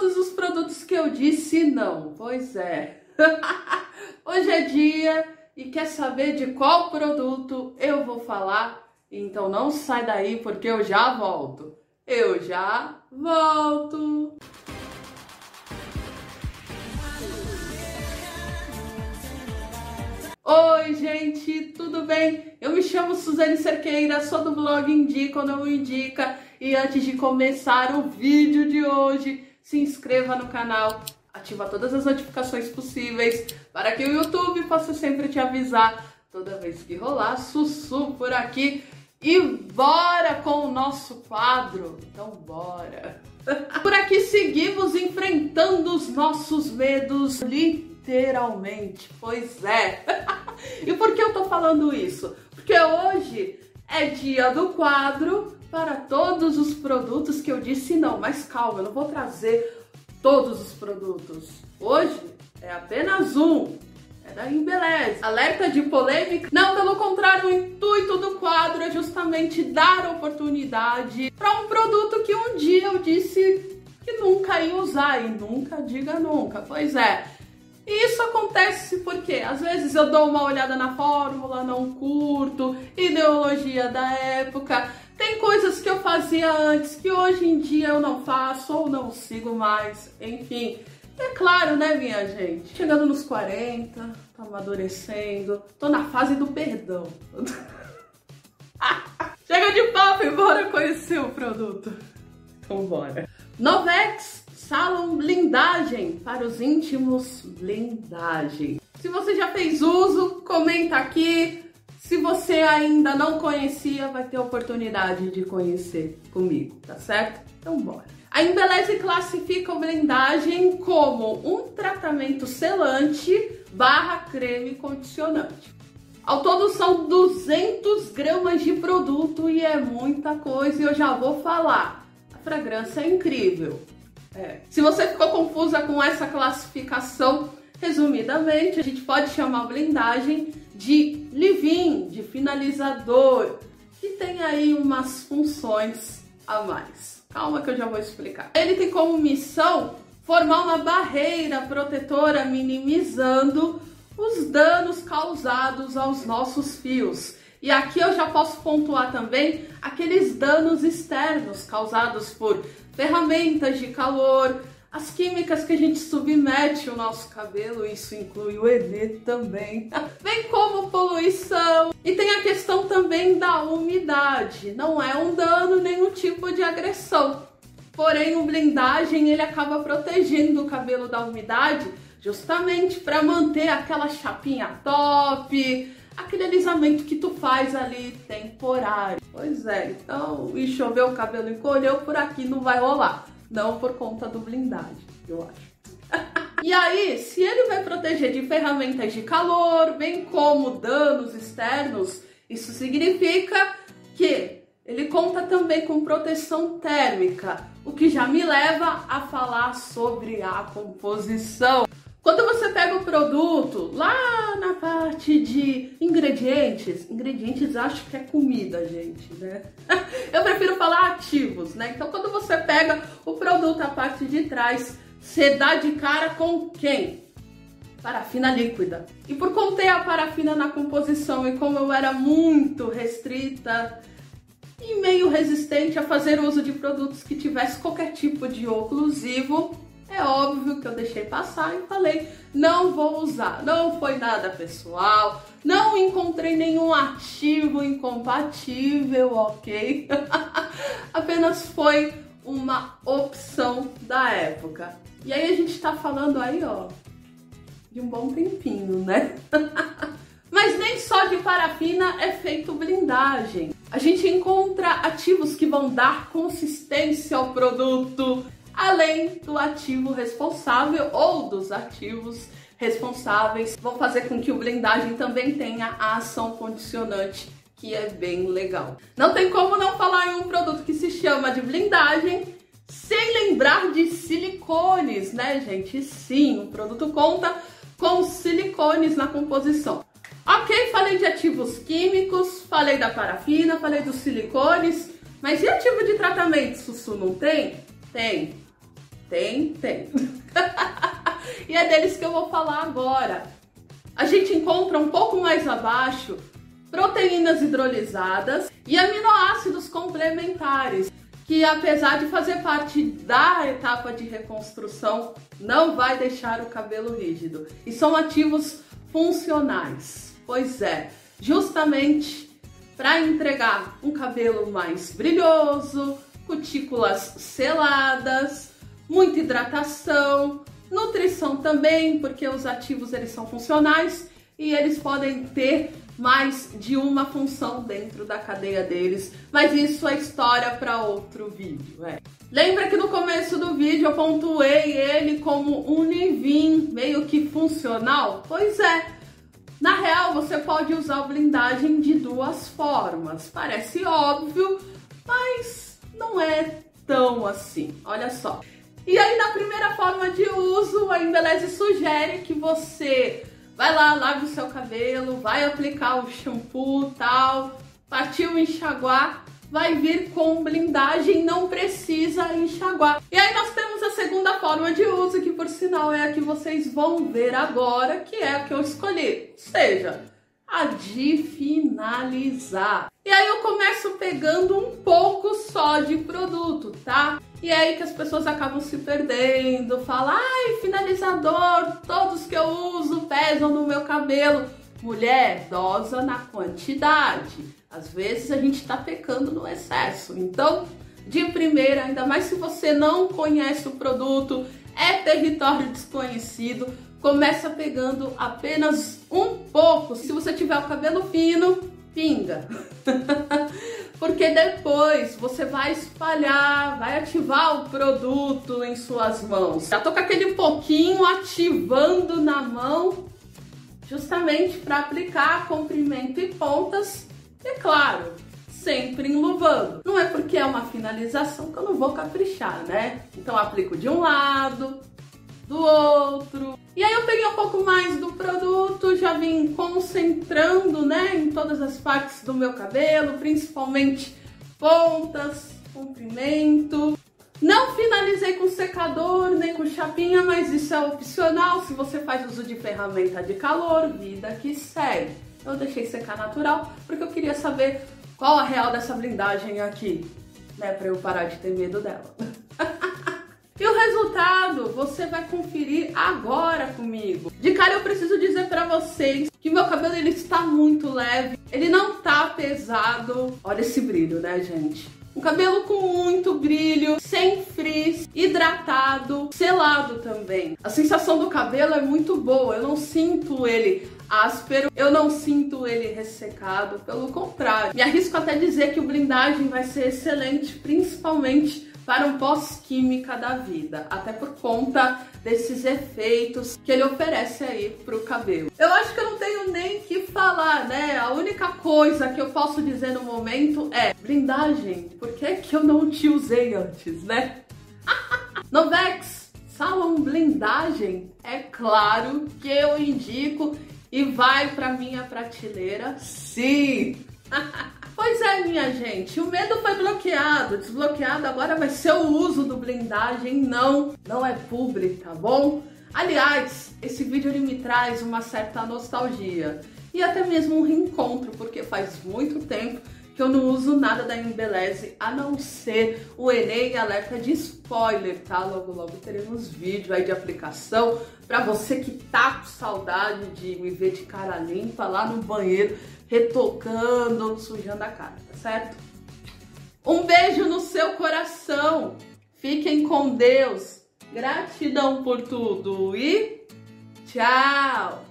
todos os produtos que eu disse não. Pois é. Hoje é dia e quer saber de qual produto eu vou falar? Então não sai daí porque eu já volto. Eu já volto. Oi gente, tudo bem? Eu me chamo Suzane Cerqueira, sou do blog Indica ou não Indica. E antes de começar o vídeo de hoje, se inscreva no canal, ativa todas as notificações possíveis para que o YouTube possa sempre te avisar toda vez que rolar sussu por aqui. E bora com o nosso quadro, então bora! Por aqui seguimos enfrentando os nossos medos, literalmente, pois é! E por que eu tô falando isso? Porque hoje é dia do quadro para todos os produtos que eu disse não, mas calma, eu não vou trazer todos os produtos. Hoje é apenas um. É da Embelleze. Alerta de polêmica? Não, pelo contrário, o intuito do quadro é justamente dar oportunidade para um produto que um dia eu disse que nunca ia usar, e nunca diga nunca, pois é. E isso acontece porque às vezes eu dou uma olhada na fórmula, não curto, ideologia da época, tem coisas que eu fazia antes que hoje em dia eu não faço ou não sigo mais, enfim. É claro, né, minha gente? Chegando nos 40, tô amadurecendo, tô na fase do perdão. Chega de papo e bora conhecer o produto. Então bora. Novex Salon Blindagem, para os íntimos, blindagem. Se você já fez uso, comenta aqui. Se você ainda não conhecia, vai ter a oportunidade de conhecer comigo, tá certo? Então bora. A Embelleze classifica a blindagem como um tratamento selante barra creme condicionante. Ao todo são 200 gramas de produto e é muita coisa, e eu já vou falar. A fragrância é incrível. É. Se você ficou confusa com essa classificação, resumidamente, a gente pode chamar a blindagem de leave-in, de finalizador, que tem aí umas funções a mais. Calma que eu já vou explicar. Ele tem como missão formar uma barreira protetora minimizando os danos causados aos nossos fios. E aqui eu já posso pontuar também aqueles danos externos causados por ferramentas de calor, as químicas que a gente submete o nosso cabelo, isso inclui o Enei também, bem como poluição. E tem a questão também da umidade, não é um dano, nenhum tipo de agressão. Porém, o blindagem ele acaba protegendo o cabelo da umidade justamente para manter aquela chapinha top, aquele alisamento que tu faz ali temporário. Pois é, então enxoveu o cabelo, encolheu, por aqui não vai rolar. Não por conta do blindagem, eu acho. E aí, se ele vai proteger de ferramentas de calor, bem como danos externos, isso significa que ele conta também com proteção térmica, o que já me leva a falar sobre a composição. Quando você pega o produto, lá na parte de ingredientes, acho que é comida, gente, né? Eu prefiro falar ativos, né? Então, quando você pega o produto, a parte de trás, você dá de cara com quem? Parafina líquida. E por conter a parafina na composição e como eu era muito restrita e meio resistente a fazer uso de produtos que tivesse qualquer tipo de oclusivo, é óbvio que eu deixei passar e falei, não vou usar, não foi nada pessoal, não encontrei nenhum ativo incompatível, ok? Apenas foi uma opção da época. E aí a gente tá falando aí, ó, de um bom tempinho, né? Mas nem só de parafina é feito blindagem. A gente encontra ativos que vão dar consistência ao produto, além do ativo responsável ou dos ativos responsáveis, vão fazer com que o blindagem também tenha a ação condicionante, que é bem legal. Não tem como não falar em um produto que se chama de blindagem sem lembrar de silicones, né, gente? Sim, o produto conta com silicones na composição. Ok, falei de ativos químicos, falei da parafina, falei dos silicones, mas e ativo de tratamento, Sussu, não tem? Tem. Tem. E é deles que eu vou falar agora. A gente encontra um pouco mais abaixo proteínas hidrolisadas e aminoácidos complementares, que apesar de fazer parte da etapa de reconstrução, não vai deixar o cabelo rígido. E são ativos funcionais. Pois é, justamente para entregar um cabelo mais brilhoso, cutículas seladas, muita hidratação, nutrição também, porque os ativos eles são funcionais e eles podem ter mais de uma função dentro da cadeia deles, mas isso é história para outro vídeo. Lembra que no começo do vídeo eu pontuei ele como um leave-in meio que funcional? Pois é, na real você pode usar o blindagem de duas formas, parece óbvio, mas não é tão assim, olha só. E aí na primeira forma de uso, a Embelleze sugere que você vai lá, lave o seu cabelo, vai aplicar o shampoo e tal, partiu enxaguar, vai vir com blindagem, não precisa enxaguar. E aí nós temos a segunda forma de uso, que por sinal é a que vocês vão ver agora, que é a que eu escolhi, ou seja, a de finalizar. E aí eu começo pegando um pouco só de produto, tá? E é aí que as pessoas acabam se perdendo, falam, ai, finalizador, todos que eu uso pesam no meu cabelo. Mulher, dosa na quantidade. Às vezes a gente tá pecando no excesso. Então, de primeira, ainda mais se você não conhece o produto, é território desconhecido, começa pegando apenas um pouco. Se você tiver o cabelo fino, pinga. Porque depois você vai espalhar, vai ativar o produto em suas mãos. Já tô com aquele pouquinho ativando na mão, justamente para aplicar comprimento e pontas. E claro, sempre enluvando. Não é porque é uma finalização que eu não vou caprichar, né? Então eu aplico de um lado, do outro. E aí eu peguei um pouco mais do produto, já vim concentrando, né, em todas as partes do meu cabelo, principalmente pontas, comprimento. Não finalizei com secador nem com chapinha, mas isso é opcional se você faz uso de ferramenta de calor, vida que segue. Eu deixei secar natural porque eu queria saber qual a real dessa blindagem aqui, né, para eu parar de ter medo dela. E o resultado você vai conferir agora comigo. De cara eu preciso dizer pra vocês que meu cabelo ele está muito leve, ele não tá pesado. Olha esse brilho, né, gente? Um cabelo com muito brilho, sem frizz, hidratado, selado também. A sensação do cabelo é muito boa, eu não sinto ele áspero, eu não sinto ele ressecado, pelo contrário. Me arrisco até dizer que o blindagem vai ser excelente, principalmente para um pós-química da vida, até por conta desses efeitos que ele oferece aí para o cabelo. Eu acho que eu não tenho nem que falar, né? A única coisa que eu posso dizer no momento é blindagem, por que que eu não te usei antes, né? Novex Salon Blindagem, é claro que eu indico e vai para minha prateleira, sim! Pois é, minha gente, o medo foi bloqueado, desbloqueado, agora vai ser o uso do blindagem, não é publi, tá bom? Aliás, esse vídeo ele me traz uma certa nostalgia e até mesmo um reencontro, porque faz muito tempo que eu não uso nada da Embelleze, a não ser o Enei alerta de spoiler, tá? Logo teremos vídeo aí de aplicação pra você que tá com saudade de me ver de cara limpa lá no banheiro, retocando, sujando a cara, tá certo? Um beijo no seu coração, fiquem com Deus, gratidão por tudo e tchau!